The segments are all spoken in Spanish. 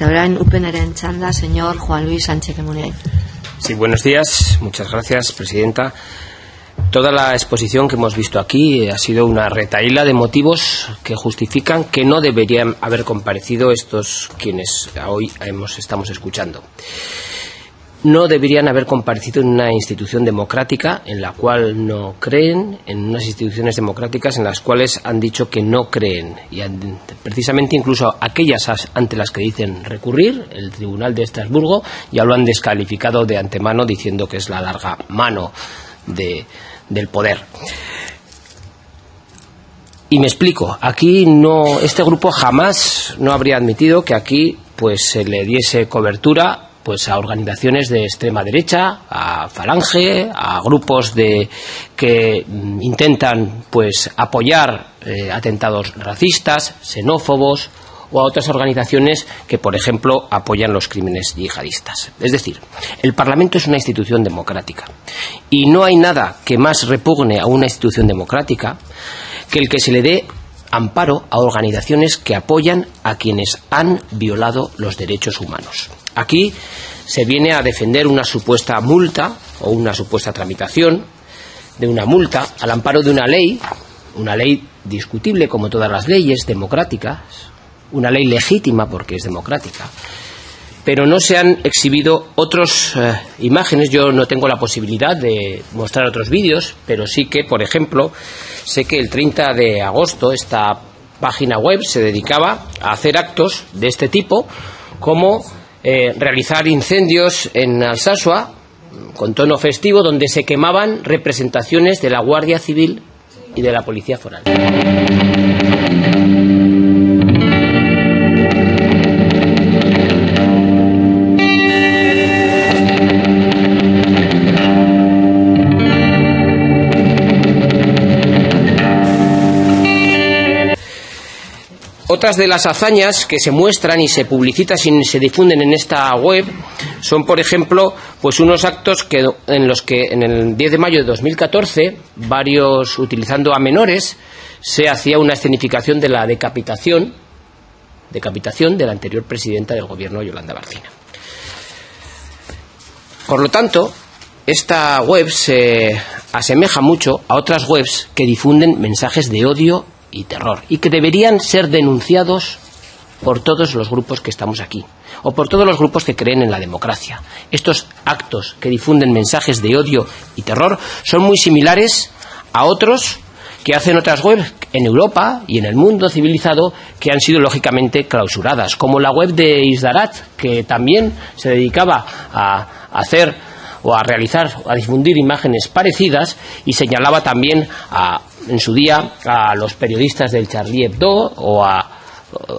eta orain UPNren txanda, señor Juan Luis Sánchez de Muniáin. Sí, buenos días, muchas gracias, presidenta. Toda la exposición que hemos visto aquí ha sido una retahíla de motivos que justifican que no deberían haber comparecido estos quienes hoy estamos escuchando. No deberían haber comparecido en una institución democrática en la cual no creen, en unas instituciones democráticas en las cuales han dicho que no creen. Y precisamente incluso aquellas ante las que dicen recurrir, el Tribunal de Estrasburgo, ya lo han descalificado de antemano diciendo que es la larga mano del poder. Y me explico, aquí no, este grupo jamás no habría admitido que aquí pues se le diese cobertura pues a organizaciones de extrema derecha, a Falange, a grupos que intentan pues apoyar atentados racistas, xenófobos, o a otras organizaciones que, por ejemplo, apoyan los crímenes yihadistas. Es decir, el Parlamento es una institución democrática y no hay nada que más repugne a una institución democrática que el que se le dé amparo a organizaciones que apoyan a quienes han violado los derechos humanos. Aquí se viene a defender una supuesta multa o una supuesta tramitación de una multa al amparo de una ley discutible como todas las leyes democráticas, una ley legítima porque es democrática, pero no se han exhibido otras imágenes. Yo no tengo la posibilidad de mostrar otros vídeos, pero sí que, por ejemplo, sé que el 30 de agosto esta página web se dedicaba a hacer actos de este tipo, como realizar incendios en Alsasua con tono festivo, donde se quemaban representaciones de la Guardia Civil y de la Policía Foral. Otras de las hazañas que se muestran y se publicitan y se difunden en esta web son, por ejemplo, pues unos actos en los que en el 10 de mayo de 2014, varios utilizando a menores, se hacía una escenificación de la decapitación de la anterior presidenta del gobierno, Yolanda Barcina. Por lo tanto, esta web se asemeja mucho a otras webs que difunden mensajes de odio y terror, y que deberían ser denunciados por todos los grupos que estamos aquí, o por todos los grupos que creen en la democracia. Estos actos que difunden mensajes de odio y terror son muy similares a otros que hacen otras webs en Europa y en el mundo civilizado que han sido lógicamente clausuradas, como la web de Isdarat, que también se dedicaba a hacer o a realizar o a difundir imágenes parecidas, y señalaba también en su día a los periodistas del Charlie Hebdo o a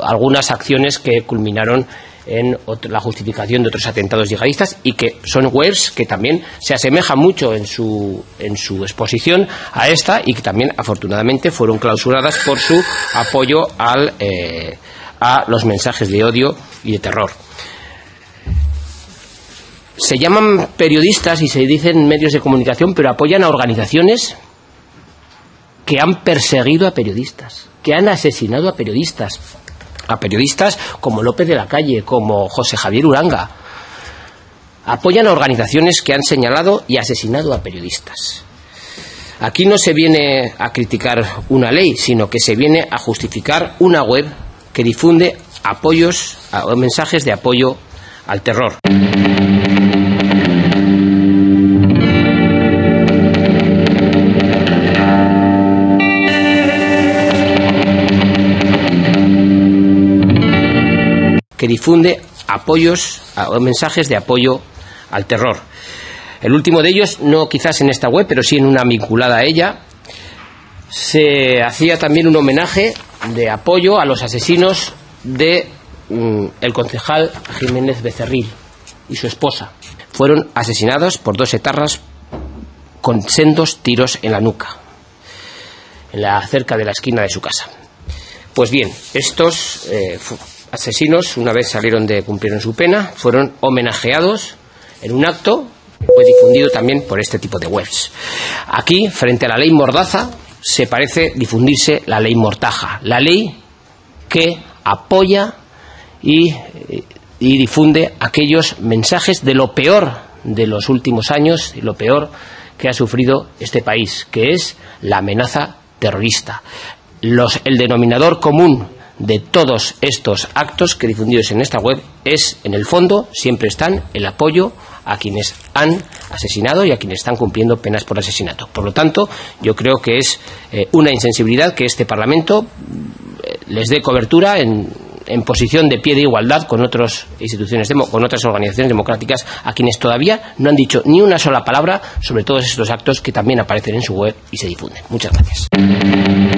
algunas acciones que culminaron en la justificación de otros atentados yihadistas, y que son webs que también se asemejan mucho en su exposición a esta, y que también afortunadamente fueron clausuradas por su apoyo a los mensajes de odio y de terror. Se llaman periodistas y se dicen medios de comunicación, pero apoyan a organizaciones que han perseguido a periodistas, que han asesinado a periodistas como López de la Calle, como José Javier Uranga. Apoyan a organizaciones que han señalado y asesinado a periodistas. Aquí no se viene a criticar una ley, sino que se viene a justificar una web que difunde apoyos o mensajes de apoyo al terror. Que difunde apoyos o mensajes de apoyo al terror. El último de ellos, no quizás en esta web, pero sí en una vinculada a ella, se hacía también un homenaje de apoyo a los asesinos de el concejal Jiménez Becerril y su esposa. Fueron asesinados por dos etarras con sendos tiros en la nuca, cerca de la esquina de su casa. Pues bien, estos asesinos, una vez cumplieron su pena, fueron homenajeados en un acto que fue difundido también por este tipo de webs. Aquí, frente a la ley Mordaza, se parece difundirse la ley Mortaja, la ley que apoya y y difunde aquellos mensajes de lo peor de los últimos años y lo peor que ha sufrido este país, que es la amenaza terrorista. El denominador común de todos estos actos que difundidos en esta web es, en el fondo, siempre están el apoyo a quienes han asesinado y a quienes están cumpliendo penas por asesinato. Por lo tanto, yo creo que es una insensibilidad que este Parlamento les dé cobertura en posición de pie de igualdad con otras instituciones, con otras organizaciones democráticas, a quienes todavía no han dicho ni una sola palabra sobre todos estos actos que también aparecen en su web y se difunden. Muchas gracias.